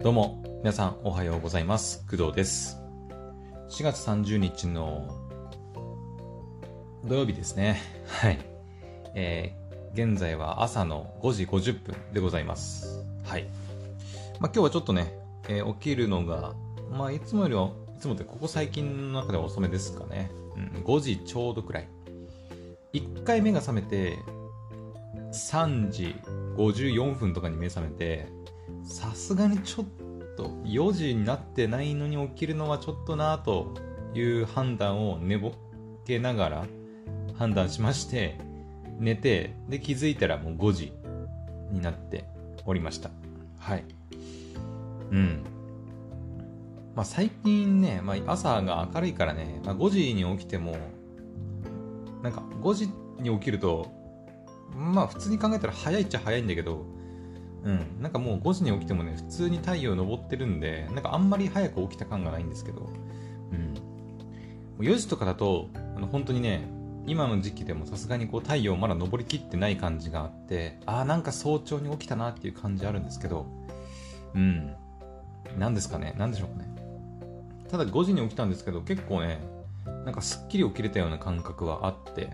どうも皆さんおはようございます。工藤です。4月30日の土曜日ですね。はい、現在は朝の5時50分でございます。はい、今日はちょっとね、起きるのがいつもよりはいつもってここ最近の中では遅めですかね、5時ちょうどくらい。1回目が覚めて3時54分とかに目覚めて、さすがにちょっと4時になってないのに起きるのはちょっとなぁという判断を寝ぼけながら判断しまして、寝て、で気づいたらもう5時になっておりました。はい。最近ね、朝が明るいからね、5時に起きてもなんか5時に起きると普通に考えたら早いっちゃ早いんだけど、なんかもう5時に起きてもね、普通に太陽昇ってるんで、なんかあんまり早く起きた感がないんですけど、4時とかだと本当にね、今の時期でもさすがにこう太陽まだ昇りきってない感じがあって、なんか早朝に起きたなっていう感じあるんですけど、なんでしょうかね。ただ5時に起きたんですけど、結構ね、なんかすっきり起きれたような感覚はあって、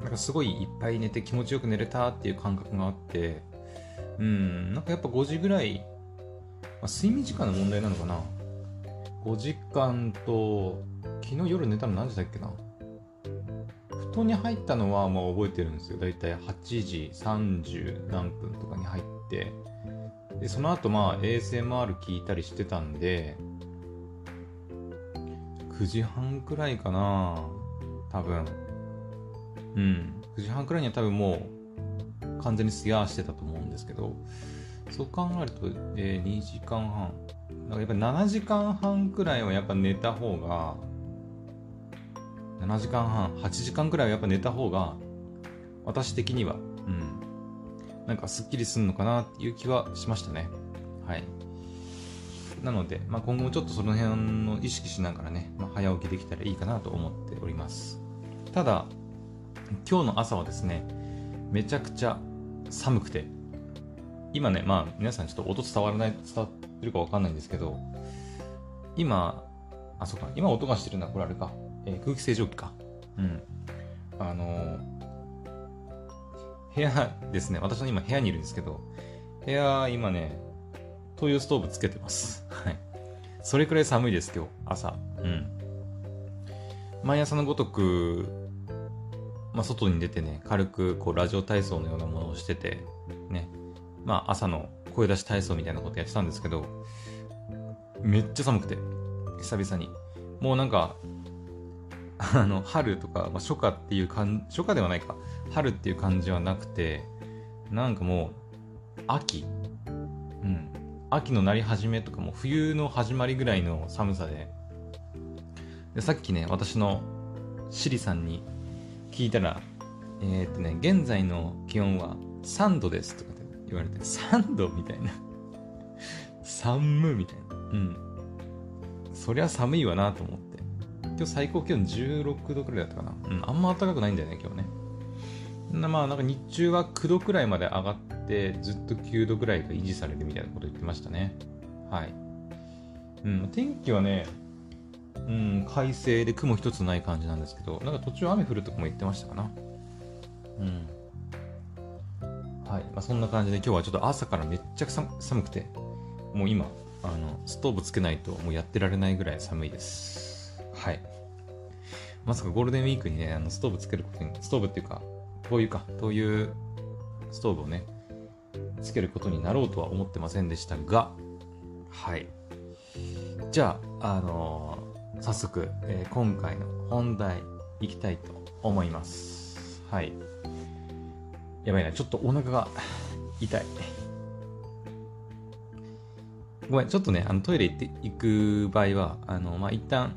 なんかすごいいっぱい寝て気持ちよく寝れたっていう感覚があって、なんかやっぱ5時ぐらい、睡眠時間の問題なのかな。5時間と、昨日夜寝たの何時だっけな。布団に入ったのは覚えてるんですよ。だいたい8時30何分とかに入って、でその後ASMR 聞いたりしてたんで、9時半くらいかな多分。9時半くらいには多分もう完全にスヤーしてたと思うんですけど、そう考えると、2時間半。だからやっぱり7時間半くらいはやっぱ寝た方が、7時間半、8時間くらいはやっぱ寝た方が、私的には、なんかすっきりするのかなっていう気はしましたね。はい。なので、今後もちょっとその辺の意識しながらね、早起きできたらいいかなと思っております。ただ、今日の朝はですね、めちゃくちゃ寒くて、今ね、皆さんちょっと音伝わってるかわかんないんですけど、今音がしてるのはこれあれか、空気清浄機か。部屋ですね、私の今部屋にいるんですけど、部屋今ね、灯油ストーブつけてます。はい。それくらい寒いです今日朝。毎朝のごとく、外に出てね、軽くこうラジオ体操のようなものをしててね、朝の声出し体操みたいなことやってたんですけど、めっちゃ寒くて、久々にもうなんか春とか、初夏ではないか、春っていう感じはなくて、なんかもう秋のなり始めとか、もう冬の始まりぐらいの寒さで、さっきね、私のシリさんに聞いたら、現在の気温は3度ですとかって言われて、3度みたいな寒みたいな、そりゃ寒いわなと思って、今日最高気温16度くらいだったかな。あんま暖かくないんだよね今日ね。なんか日中は9度くらいまで上がって、ずっと9度くらいが維持されるみたいなこと言ってましたね。はい。天気はね、快晴で雲一つない感じなんですけど、なんか途中雨降るとかも言ってましたかな。はい。そんな感じで今日はちょっと朝からめっちゃ寒くて、もう今ストーブつけないともうやってられないぐらい寒いです。はい。まさかゴールデンウィークにね、ストーブつけることに、ストーブっていうか、灯油ストーブをね、つけることになろうとは思ってませんでしたが、はい。じゃあ、早速、今回の本題いきたいと思います。はい。やばいな、ちょっとお腹が痛い。ごめん、ちょっとね、トイレ行く場合は、一旦、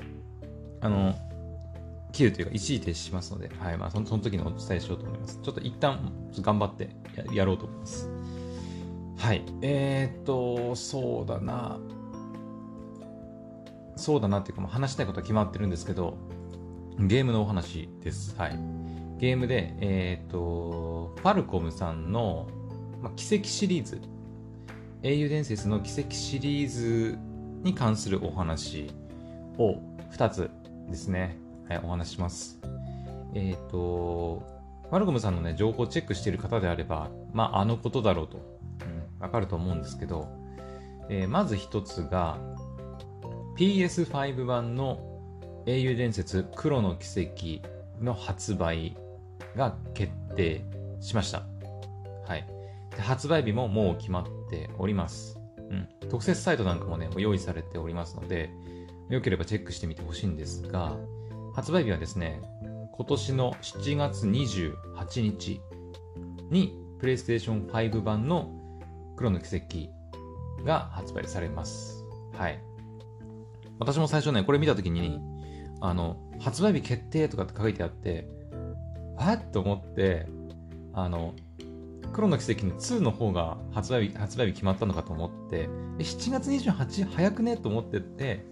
切るというか一時停止しますので、はい、その時にお伝えしようと思います。ちょっと一旦頑張ってやろうと思います。はい、そうだなっていうか、話したいことは決まってるんですけど、ゲームのお話です。はい、ゲームでファルコムさんの、奇跡シリーズ、英雄伝説の奇跡シリーズに関するお話を2つですね、はい、お話します。マルコムさんのね、情報をチェックしている方であれば、まあ、あのことだろうと、わかると思うんですけど、まず一つが PS5 版の英雄伝説黒の奇跡の発売が決定しました。はい。で、発売日ももう決まっております。特設サイトなんかもね、もう用意されておりますので、よければチェックしてみてほしいんですが、発売日はですね、今年の7月28日に PlayStation5 版の黒の奇跡が発売されます。はい。私も最初ね、これ見たときに、発売日決定とかって書いてあって、わっと思って、黒の奇跡の2の方が発売日決まったのかと思って、7月28日早くねと思ってって、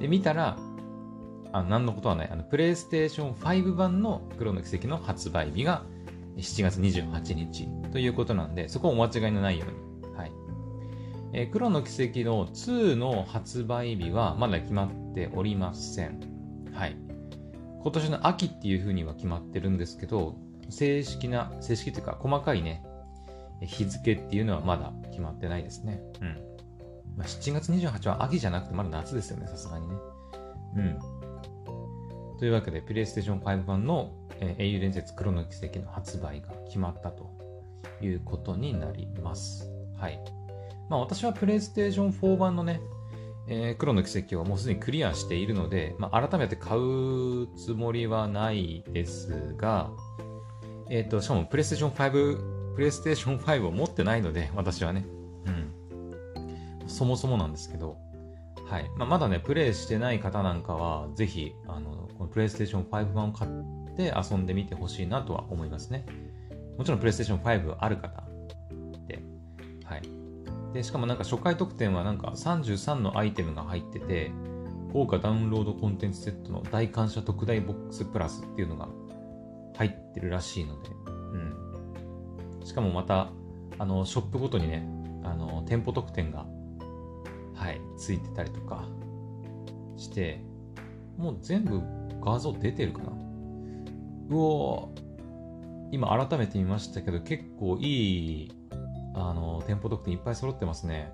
で、見たら、何のことはない、プレイステーション5版の黒の奇跡の発売日が7月28日ということなんで、そこをお間違いのないように。はい。黒の奇跡の2の発売日はまだ決まっておりません。はい。今年の秋っていう風には決まってるんですけど、正式というか細かいね、日付っていうのはまだ決まってないですね。まあ、7月28日は秋じゃなくてまだ夏ですよね、さすがにね。というわけで、PlayStation 5版の、英雄伝説黒の奇跡の発売が決まったということになります。はい。まあ、私は PlayStation 4版のね、黒の奇跡をもうすでにクリアしているので、まあ、改めて買うつもりはないですが、しかも PlayStation 5を持ってないので、私はね、そもそもなんですけど、はい。まあ、まだね、プレイしてない方なんかは、ぜひ、この PlayStation 5版を買って遊んでみてほしいなとは思いますね。もちろん PlayStation 5ある方で、はい。で、しかもなんか初回特典はなんか33のアイテムが入ってて、豪華ダウンロードコンテンツセットの大感謝特大ボックスプラスっていうのが入ってるらしいので、しかもまた、ショップごとにね、店舗特典が、はい、ついてたりとかして、もう全部画像出てるかな。うおー、今改めて見ましたけど、結構いい、店舗特典いっぱい揃ってますね。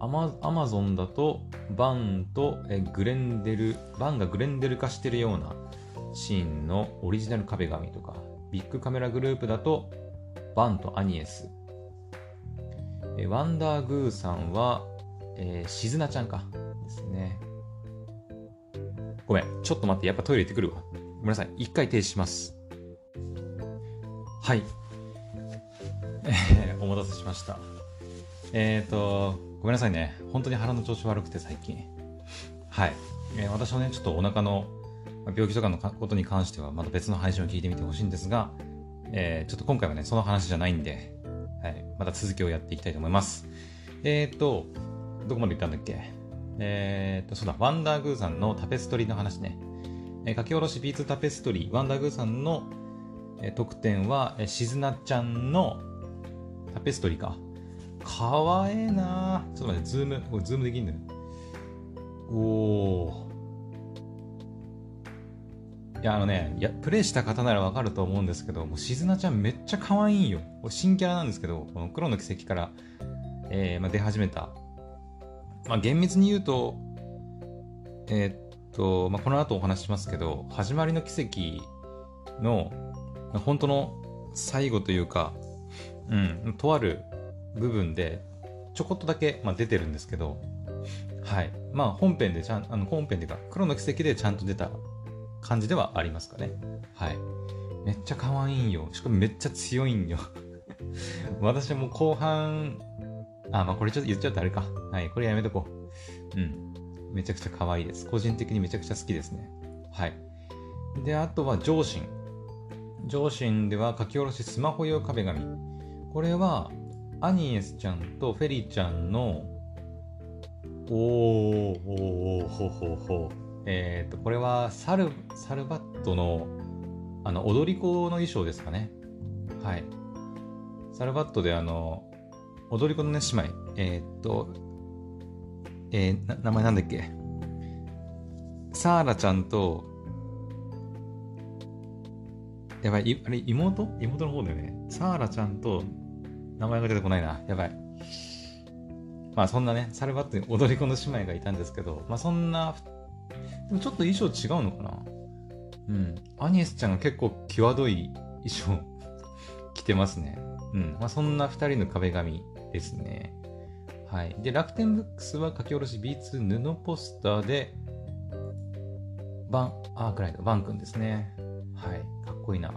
アマゾンだと、バンがグレンデル化してるようなシーンのオリジナル壁紙とか、ビッグカメラグループだと、バンとアニエス。ワンダーグーさんは、しずなちゃんかですね。ごめん、ちょっと待って、やっぱトイレ行ってくるわ。ごめんなさい、一回停止します。はい、お待たせしました。ごめんなさいね、本当に腹の調子悪くて最近、はい、私はね、ちょっとお腹の病気とかのことに関してはまた別の配信を聞いてみてほしいんですが、ちょっと今回はね、その話じゃないんで、はい、また続きをやっていきたいと思います。どこまで行ったんだっけ？そうだ、ワンダーグーさんのタペストリーの話ね。書き下ろし B2 タペストリー、ワンダーグーさんの特典は、しずなちゃんのタペストリーか。かわええなぁ。ちょっと待って、ズームできんのよ。おー。いや、プレイした方ならわかると思うんですけど、もうしずなちゃんめっちゃ可愛いよ。新キャラなんですけど、この黒の奇跡から、出始めた。まあ、厳密に言うと、この後お話ししますけど、始まりの奇跡の、本当の最後というか、とある部分で、ちょこっとだけ、出てるんですけど、はい。まあ、本編でか、黒の奇跡でちゃんと出た感じではありますかね。はい。めっちゃ可愛いんよ。しかもめっちゃ強いんよ。私も後半、これちょっと言っちゃうとあれか。はい。これやめとこう。めちゃくちゃ可愛いです。個人的にめちゃくちゃ好きですね。はい。で、あとは上心。上心では書き下ろしスマホ用壁紙。これは、アニエスちゃんとフェリーちゃんの、これはサルバットの踊り子の衣装ですかね。はい。サルバットで踊り子のね、姉妹。名前なんだっけ、サーラちゃんと、やばい、あれ、妹の方だよね。サーラちゃんと、名前が出てこないな。やばい。まあそんなね、サルバットに踊り子の姉妹がいたんですけど、まあそんな、でもちょっと衣装違うのかな。うん。アニエスちゃんが結構際どい衣装着てますね。うん。まあそんな2人の壁紙ですね。はい。で、楽天ブックスは書き下ろし B2 布ポスターで、アークライト、バン君ですね。はい。かっこいいな。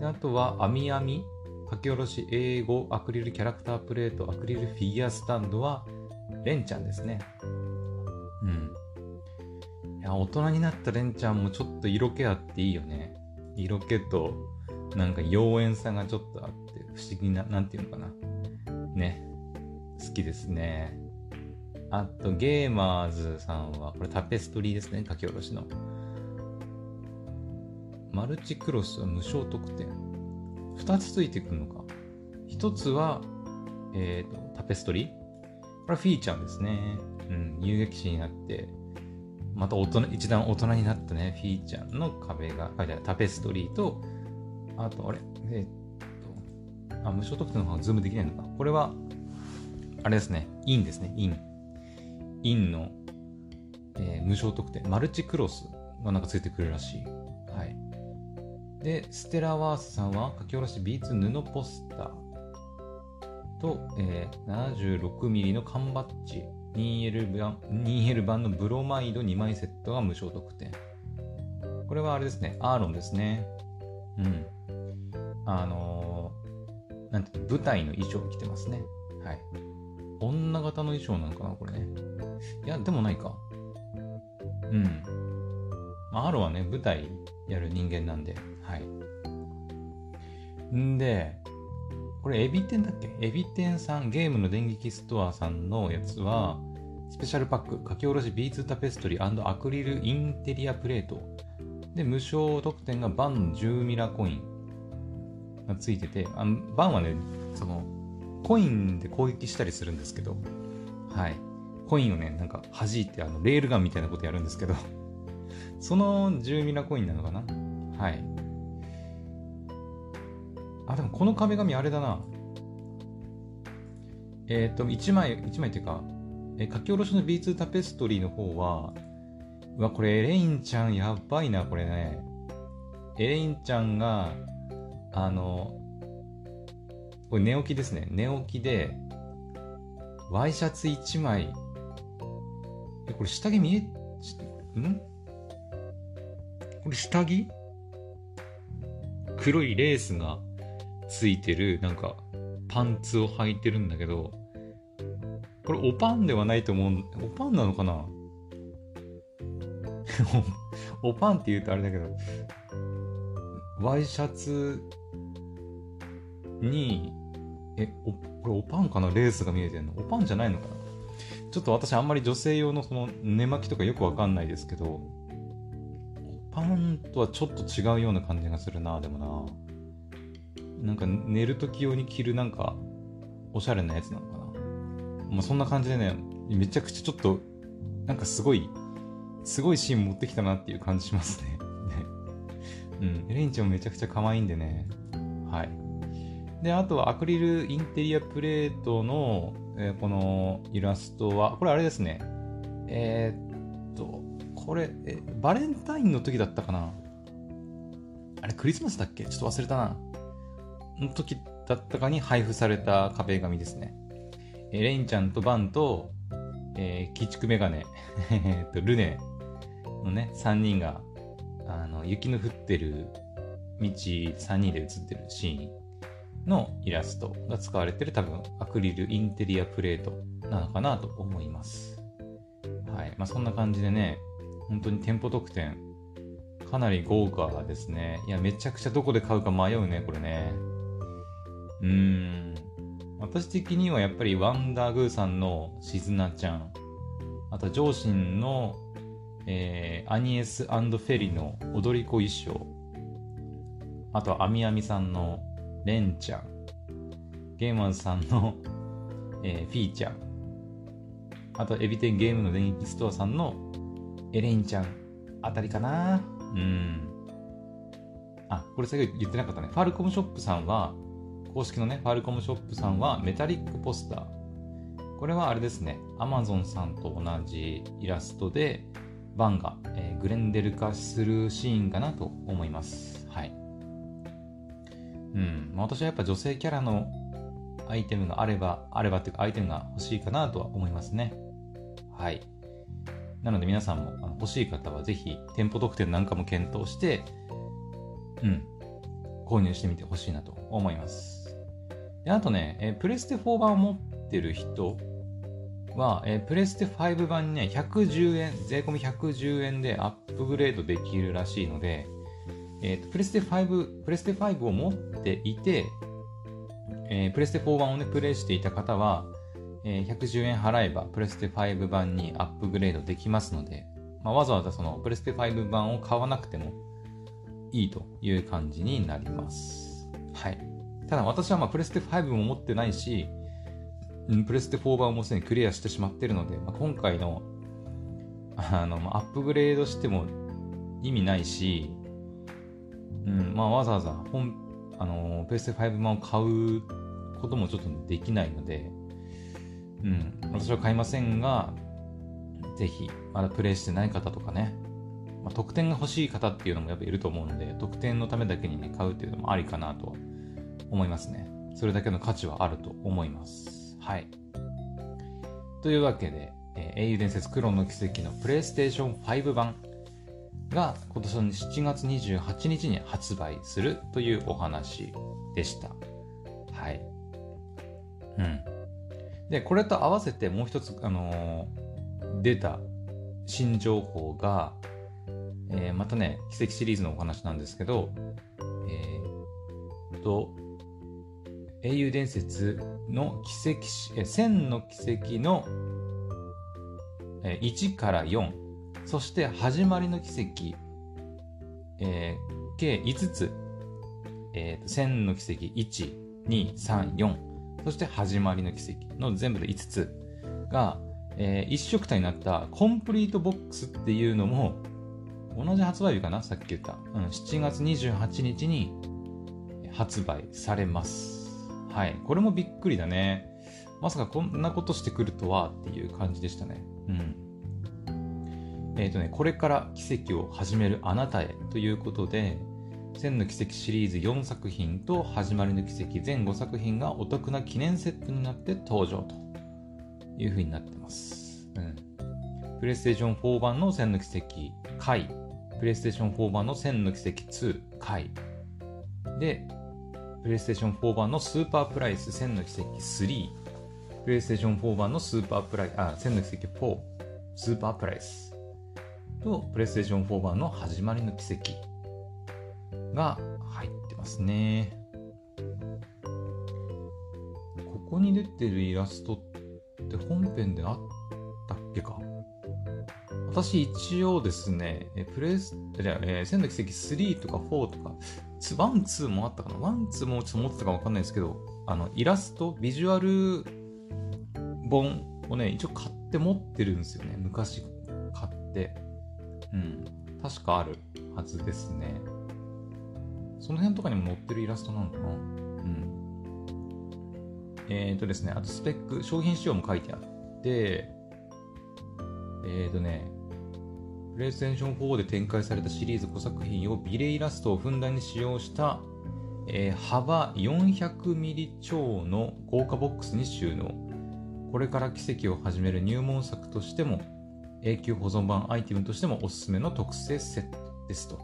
で、あとは、アミアミ。書き下ろし英語アクリルキャラクタープレートアクリルフィギュアスタンドはレンちゃんですね。うん。いや、大人になったレンちゃんもちょっと色気あっていいよね。色気となんか妖艶さがちょっとあって不思議な、なんていうのかな。ね。好きですね。あとゲーマーズさんはこれタペストリーですね、書き下ろしの。マルチクロスは無償特典。2つついてくるのか。1つは、タペストリー。これはフィーちゃんですね。うん、遊撃士になって、また大人、一段大人になったね、フィーちゃんの壁が書いてあるタペストリーと、あと、あれ、無償特典の方がズームできないのか。これは、あれですね、インですね、イン。インの、無償特典、マルチクロスがなんかついてくるらしい。はい。で、ステラワースさんは書き下ろしビーツ布ポスターと、76mm の缶バッジ 2L 版のブロマイド2枚セットが無償特典。これはあれですね、アーロンですね。うん。なんて舞台の衣装を着てますね。はい。女型の衣装なのかな、これね。いや、でもないか。うん。アーロンはね、舞台やる人間なんで。はい。んで、これエビ天だっけ？エビ天さん、ゲームの電撃ストアさんのやつは、スペシャルパック、書き下ろしビーツタペストリー&アクリルインテリアプレート。で、無償特典がバン10ミラコインがついてて、バンはね、その、コインで攻撃したりするんですけど、はい。コインをね、なんか弾いて、レールガンみたいなことやるんですけど、その10ミラコインなのかな？はい。あ、でもこの壁紙あれだな。1枚っていうか、書き下ろしの B2 タペストリーの方は、うわ、これエレインちゃんやばいな、これね。エレインちゃんが、これ寝起きですね。寝起きで、ワイシャツ1枚。これ下着見え、ん？これ下着？黒いレースがついてるなんかパンツを履いてるんだけど、これおパンではないと思う。おパンなのかな？おパンって言うとあれだけど、ワイシャツにこれおパンかな？レースが見えてるの。おパンじゃないのかな？ちょっと私あんまり女性用のその寝巻きとかよくわかんないですけど、パンとはちょっと違うような感じがするな。でもな、なんか寝る時用に着るなんかおしゃれなやつなのかな。まあ、そんな感じでね、めちゃくちゃちょっとなんかすごいシーン持ってきたなっていう感じしますね。うん、エレンちゃんもめちゃくちゃ可愛いんでね。はい。で、あとはアクリルインテリアプレートの、このイラストはこれあれですね。これバレンタインの時だったかな、あれクリスマスだっけ、ちょっと忘れたな、の時だったかに配布された壁紙ですね。レインちゃんとバンと、鬼畜メガネルネのね3人が雪の降ってる道3人で写ってるシーンのイラストが使われてる、多分アクリルインテリアプレートなのかなと思います。はい、まあそんな感じでね、本当に店舗特典かなり豪華ですね。いや、めちゃくちゃどこで買うか迷うね、これね。私的にはやっぱりワンダーグーさんのしずなちゃん、あと上信の、アニエス&フェリの踊り子衣装、あとはアミアミさんのレンちゃん、ゲーマーズさんの、フィーちゃん、あとエビ天ゲームの電気ストアさんのエレインちゃんあたりかな。あ、これ先ほど言ってなかったね。ファルコムショップさんは、公式のね、ファルコムショップさんはメタリックポスター。これはあれですね、アマゾンさんと同じイラストで、バンが、グレンデル化するシーンかなと思います。はい。私はやっぱ女性キャラのアイテムがあればっていうか、アイテムが欲しいかなとは思いますね。はい。なので皆さんも欲しい方はぜひ店舗特典なんかも検討して、購入してみてほしいなと思います。で、あとね、プレステ4版を持ってる人は、プレステ5版にね、110円、税込み110円でアップグレードできるらしいので、プレステ5を持っていて、プレステ4版をね、プレイしていた方は、110円払えばプレステ5版にアップグレードできますので、わざわざそのプレステ5版を買わなくてもいいという感じになります。はい。ただ私はプレステ5も持ってないし、プレステ4版をもうすでにクリアしてしまっているので、今回の、アップグレードしても意味ないし、わざわざプレステ5版を買うこともちょっとできないので、私は買いませんが、ぜひまだプレイしてない方とかね、特典が欲しい方っていうのもやっぱいると思うので、特典のためだけにね、買うっていうのもありかなとは思いますね。それだけの価値はあると思います。はい。というわけで、英雄伝説クロンの奇跡のプレイステーション5版が今年の7月28日に発売するというお話でした。はい。で、これと合わせてもう一つ、出た新情報が、またね、奇跡シリーズのお話なんですけど、英雄伝説の奇跡、千の奇跡の、1から4、そして始まりの奇跡、計5つ、千の奇跡1、2、3、4、そして始まりの奇跡の全部で5つが、一色体になったコンプリートボックスっていうのも、同じ発売日かな、さっき言った、7月28日に発売されます。はい。これもびっくりだね。まさかこんなことしてくるとはっていう感じでしたね。これから奇跡を始めるあなたへということで、千の奇跡シリーズ4作品と始まりの奇跡全5作品がお得な記念セットになって登場というふうになってます。プレイステーション4版の千の奇跡回、プレイステーション4版の千の奇跡2回で、プレイステーション4版のスーパープライス千の奇跡3、プレイステーション4版の千の奇跡4スーパープライスと、プレイステーション4版の始まりの奇跡が入ってますね。ここに出てるイラストって本編であったっけか。私一応ですね、千の奇跡3とか4とか、ワンツーもあったかな、ワンツーもちょっと持ってたか分かんないですけど、イラストビジュアル本をね、一応買って持ってるんですよね。昔買って、確かあるはずですね。その辺とかにも載ってるイラストなのかな。ですね、あとスペック、商品仕様も書いてあって、プレイステーション4で展開されたシリーズ5作品をビレイラストをふんだんに使用した、幅 400mm 超の豪華ボックスに収納。これから奇跡を始める入門作としても永久保存版アイテムとしてもおすすめの特製セットですと。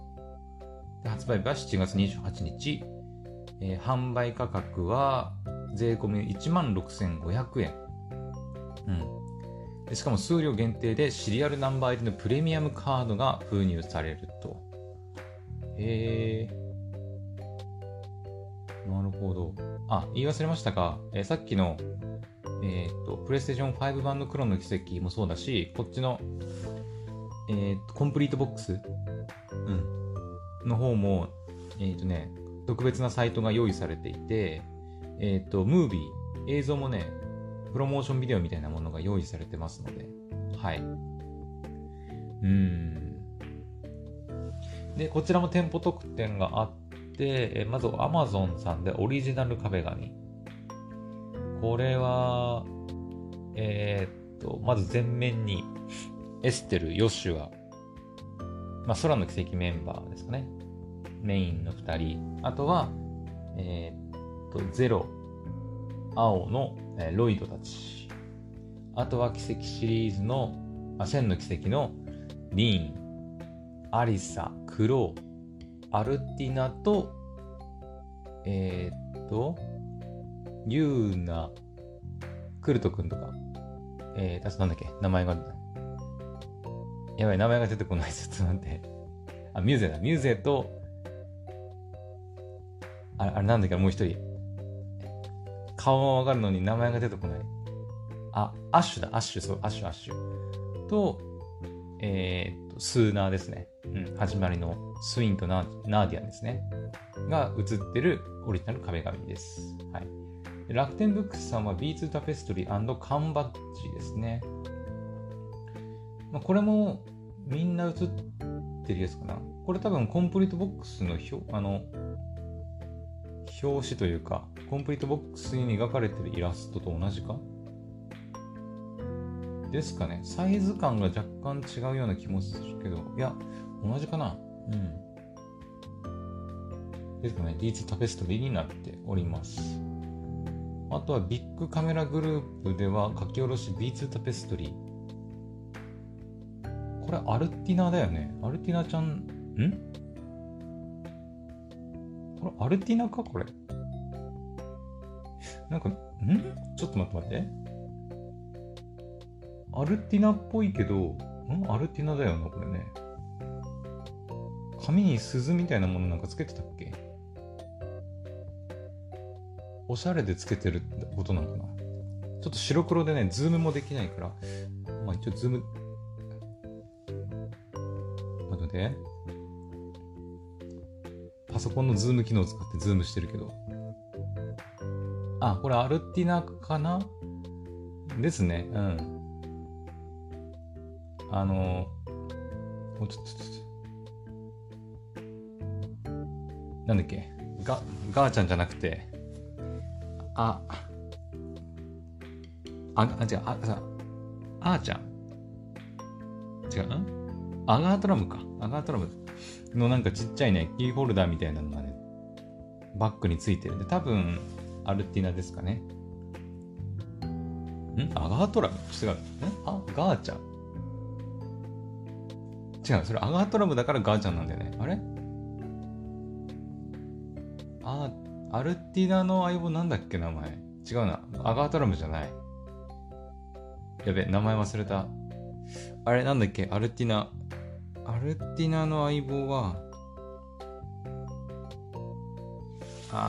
で、発売日は7月28日、販売価格は税込み 16,500 円。しかも数量限定でシリアルナンバー入りのプレミアムカードが封入されると。なるほど。言い忘れましたか。さっきの、プレイステーション5版のクロンの奇跡もそうだし、こっちの、コンプリートボックス、の方も、特別なサイトが用意されていて、ムービー、映像もね、プロモーションビデオみたいなものが用意されてますので、はい。で、こちらも店舗特典があって、まず Amazon さんでオリジナル壁紙。これは、まず前面に、エステル、ヨシュア、まあ、空の奇跡メンバーですかね。メインの2人。あとは、ゼロ、青の、ロイドたち。あとは奇跡シリーズの、シェンの奇跡のリーン、アリサ、クロー、アルティナと、ユーナ、クルト君とか、なんだっけ、名前が、やばい、名前が出てこない、ちょっと待って。あ、ミューゼだ、ミューゼと、あれなんだっけ、もう一人。顔はわかるのに名前が出てこない。あ、アッシュだ、アッシュ、そう、アッシュ。と、スーナーですね。うん、始まりのスインとナーディアンですね。が映ってるオリジナル壁紙です。はい。楽天ブックスさんは B2 タペストリー&缶バッジですね。まあ、これもみんな映ってるやつかな。これ多分コンプリートボックスの表紙というか、コンプリートボックスに描かれてるイラストと同じかですかね。サイズ感が若干違うような気もするけど、いや、同じかな。うん。ですかね。D2 タペストリーになっております。あとはビッグカメラグループでは書き下ろし B2 タペストリー。これアルティナだよね。アルティナちゃん、これアルティナかこれ。なんか、ちょっと待って。アルティナっぽいけど、アルティナだよなこれね。髪に鈴みたいなものなんかつけてたっけ？おしゃれでつけてるってことなのかな。ちょっと白黒でね、ズームもできないから、まあ一応ズーム。待ってね。パソコンのズーム機能を使ってズームしてるけど。あ、これアルティナかな？ですね。うん。なんだっけ、ガーちゃんじゃなくて、違う、アガートラムのなんかちっちゃいね、キーホルダーみたいなのがね、バッグについてるんで、多分、アルティナですかね。アガートラム違う。ガーちゃん違う、それアガートラムだからガーちゃんなんだよね。あれ？アルティナの相棒なんだっけ、名前。違うな。アガートラムじゃない。やべ、名前忘れた。あれ、なんだっけ、アルティナ。アルティナの相棒は、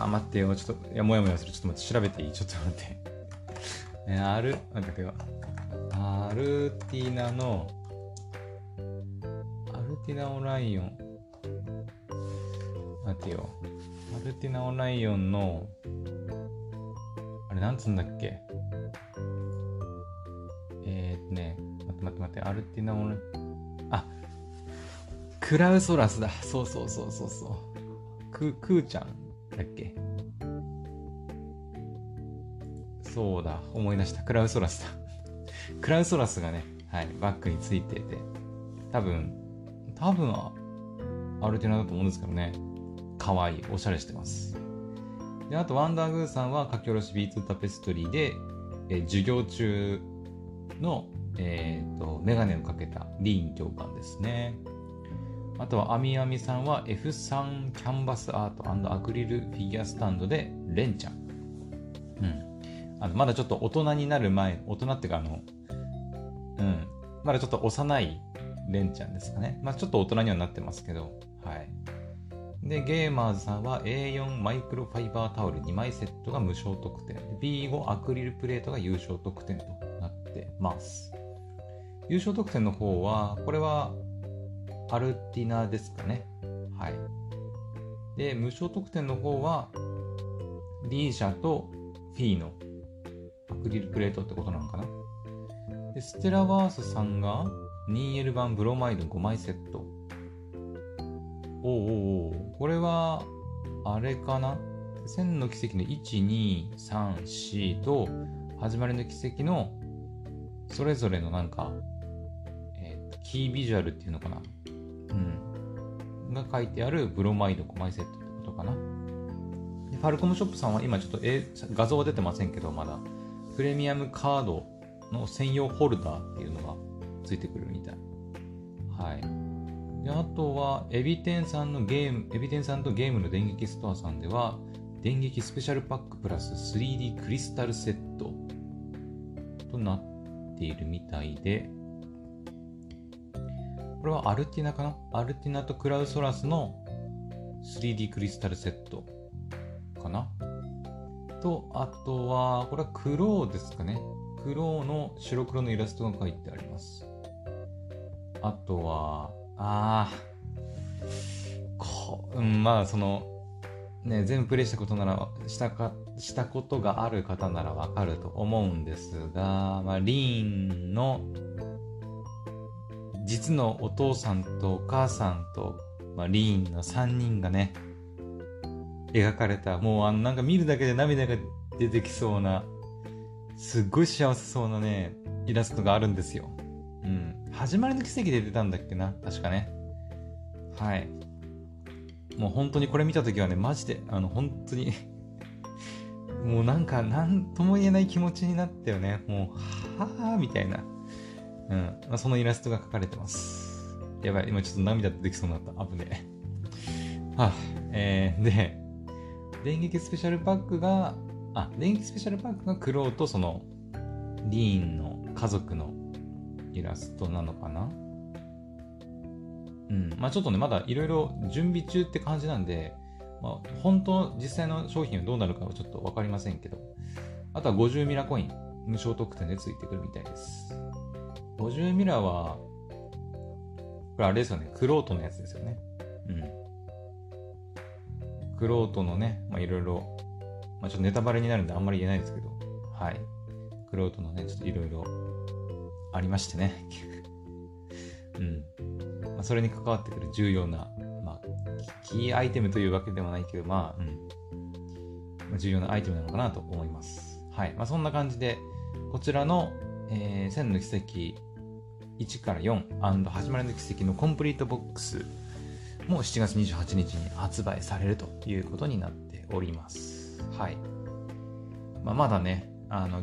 待ってよ。ちょっと、いや、もやもやする。ちょっと待って、調べていい？ちょっと待って。なんだっけ、アルティナの、アルティナオライオン、待てよ、アルティナオライオンのあれなんつうんだっけ、待って、アルティナオライオン、クラウソラスだ、そう、クーちゃんだっけ、そうだ、思い出した、クラウソラスだクラウソラスがね、はい、バッグについてて、多分アルティナだと思うんですけどね。かわいい、おしゃれしてます。で、あとワンダーグーさんは書き下ろし B2 タペストリーで、授業中の、メガネをかけたリーン教官ですね。あとはアミアミさんは F3 キャンバスアート&アクリルフィギュアスタンドでレンちゃん、まだちょっと大人になる前、大人っていうかまだちょっと幼いレンちゃんですかね。まあちょっと大人にはなってますけど、はい。で、ゲーマーズさんは A4 マイクロファイバータオル2枚セットが無償特典、B5 アクリルプレートが優勝特典となってます。優勝特典の方は、これはアルティナですかね。はい。で、無償特典の方は、リーシャとフィーのアクリルプレートってことなのかな。でステラワースさんが 2L 版ブロマイド5枚セット。おうおうおう、これはあれかな、千の奇跡の 1,2,3,4 と始まりの奇跡のそれぞれのなんか、キービジュアルっていうのかな、うん、が書いてあるブロマイド5枚セットってことかな。でファルコムショップさんは今ちょっと、画像は出てませんけど、まだプレミアムカードの専用ホルダーっていうのがついてくるみたい。はい。であとはエビ天さんとゲームの電撃ストアさんでは電撃スペシャルパックプラス 3D クリスタルセットとなっているみたいで、これはアルティナかな、アルティナとクラウソラスの 3D クリスタルセットかなと、あとはこれはクローですかね、クローの白黒のイラストが書いてあります。あとはまあそのね、全部プレイしたことならしたことがある方ならわかると思うんですが、まあ、リーンの実のお父さんとお母さんと、まあ、リーンの3人がね描かれた、もうなんか見るだけで涙が出てきそうな、すっごい幸せそうなねイラストがあるんですよ。始まりの奇跡で出たんだっけな、確かね。はい。もう本当にこれ見たときはね、マジで本当にもうなんか何とも言えない気持ちになったよね。もうはぁみたいな、まあ、そのイラストが描かれてます。やばい、今ちょっと涙出てきそうになった、危ねえ。はぁ、で電撃スペシャルパックがクロウとそのリーンの家族のイラストなのかな。まあちょっとねまだいろいろ準備中って感じなんで、まあ、本当実際の商品はどうなるかはちょっと分かりませんけど、あとは50ミラコイン無償特典でついてくるみたいです。50ミラはこれあれですよね、クロートのやつですよね。クロートのね、まあいろいろ、まあ、ちょっとネタバレになるんであんまり言えないですけど、はい、クロートのねちょっといろいろありましてねまあ、それに関わってくる重要な、まあ、キーアイテムというわけでもないけど、まあ、重要なアイテムなのかなと思います。はい。まあ、そんな感じでこちらの、千の奇跡1から4&始まりの奇跡のコンプリートボックスも7月28日に発売されるということになっております。はい。まあ、まだね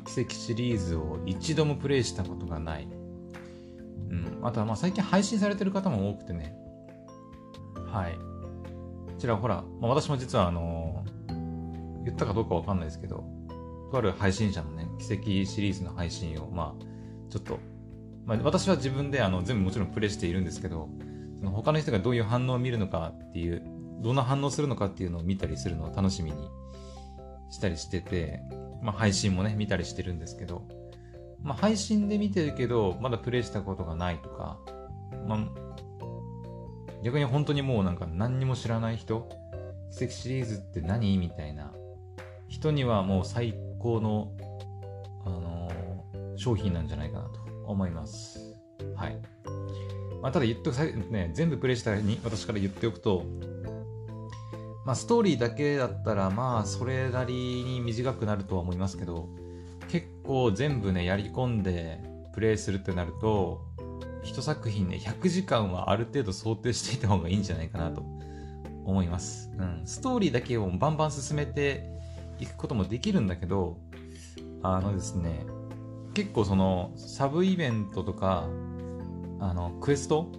奇跡シリーズを一度もプレイしたことがない、あとはまあ最近配信されてる方も多くてね、はい、こちらほら、まあ、私も実は言ったかどうかわかんないですけど、とある配信者のね奇跡シリーズの配信をまあちょっと、まあ、私は自分で全部もちろんプレイしているんですけど、その他の人がどういう反応を見るのかっていう、どんな反応するのかっていうのを見たりするのを楽しみにしたりしてて、まあ、配信もね見たりしてるんですけど、まあ、配信で見てるけどまだプレイしたことがないとか、まあ、逆に本当にもうなんか何にも知らない人、奇跡シリーズって何みたいな人にはもう最高の、商品なんじゃないかなと思います。はい。まあ、ただ言っとくね、全部プレイしたに私から言っておくと、まあ、ストーリーだけだったらまあそれなりに短くなるとは思いますけど、結構全部ねやり込んでプレイするってなると一作品ね100時間はある程度想定していた方がいいんじゃないかなと思います。ストーリーだけをバンバン進めていくこともできるんだけど、ですね、結構そのサブイベントとかクエスト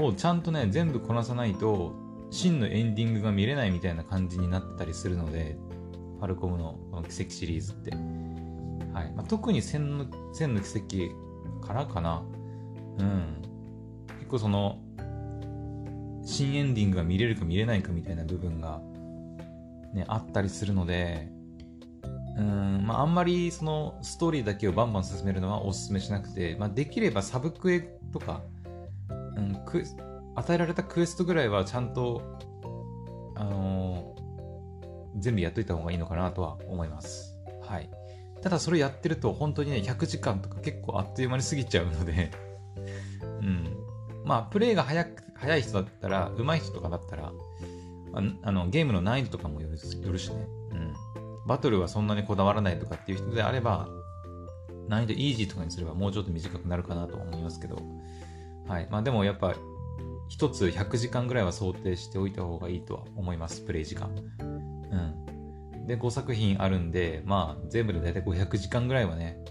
をちゃんとね全部こなさないと真のエンディングが見れないみたいな感じになったりするので、ファルコムの奇跡シリーズって、はい、まあ、特に千の奇跡からかな、結構その新エンディングが見れるか見れないかみたいな部分が、ね、あったりするので、まあ、あんまりそのストーリーだけをバンバン進めるのはおすすめしなくて、まあ、できればサブクエとか、与えられたクエストぐらいはちゃんと、全部やっといた方がいいのかなとは思います。はい。ただそれやってると本当にね、100時間とか結構あっという間に過ぎちゃうので、うん。まあ、プレイが早い人だったら、上手い人とかだったら、ゲームの難易度とかもよるしね。うん。バトルはそんなにこだわらないとかっていう人であれば、難易度イージーとかにすればもうちょっと短くなるかなと思いますけど、はい。まあでもやっぱ、一つ100時間ぐらいは想定しておいた方がいいとは思います、プレイ時間。うん。で、5作品あるんで、まあ、全部でだいたい500時間ぐらいはね、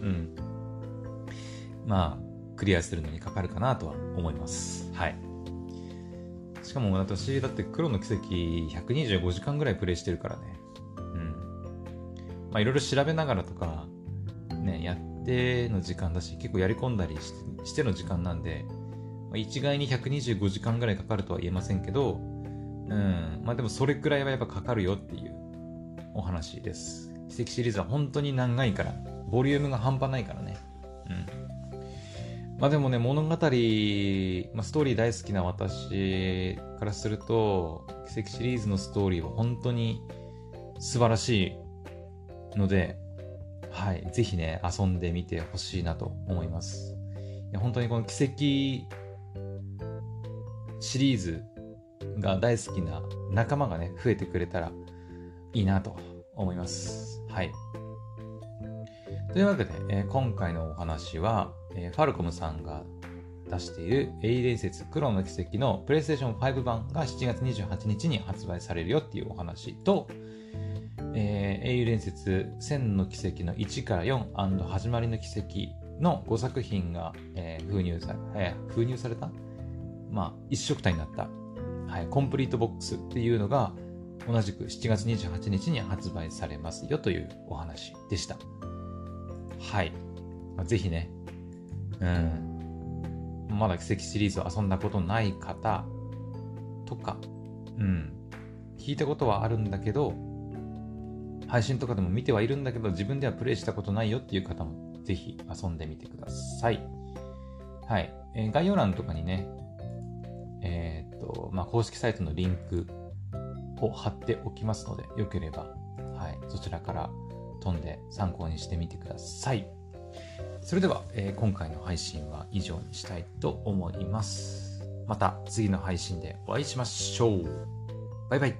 うん。まあ、クリアするのにかかるかなとは思います。はい。しかも私、だって黒の奇跡125時間ぐらいプレイしてるからね。うん。まあ、いろいろ調べながらとか、ね、やっての時間だし、結構やり込んだりしての時間なんで、一概に125時間ぐらいかかるとは言えませんけど、うん、まあでもそれくらいはやっぱかかるよっていうお話です。奇跡シリーズは本当に長いから、ボリュームが半端ないからね。うん。まあでもね、物語、まあ、ストーリー大好きな私からすると、奇跡シリーズのストーリーは本当に素晴らしいので、はい、ぜひね、遊んでみてほしいなと思います。いや本当にこの奇跡、シリーズが大好きな仲間がね増えてくれたらいいなと思います。はい。というわけで、今回のお話は、ファルコムさんが出している「英雄伝説黒の奇跡」の PlayStation5 版が7月28日に発売されるよっていうお話と「英雄伝説千の奇跡」の1から4&始まりの奇跡の5作品が、封入されたまあ、一色体になった、はい、コンプリートボックスっていうのが同じく7月28日に発売されますよというお話でした。はい。ぜひね、うん、まだ奇跡シリーズを遊んだことない方とか、うん、聞いたことはあるんだけど、配信とかでも見てはいるんだけど、自分ではプレイしたことないよっていう方もぜひ遊んでみてください。はい。概要欄とかにね、まあ、公式サイトのリンクを貼っておきますので、よければ、はい、そちらから飛んで参考にしてみてください。それでは、今回の配信は以上にしたいと思います。また次の配信でお会いしましょう。バイバイ。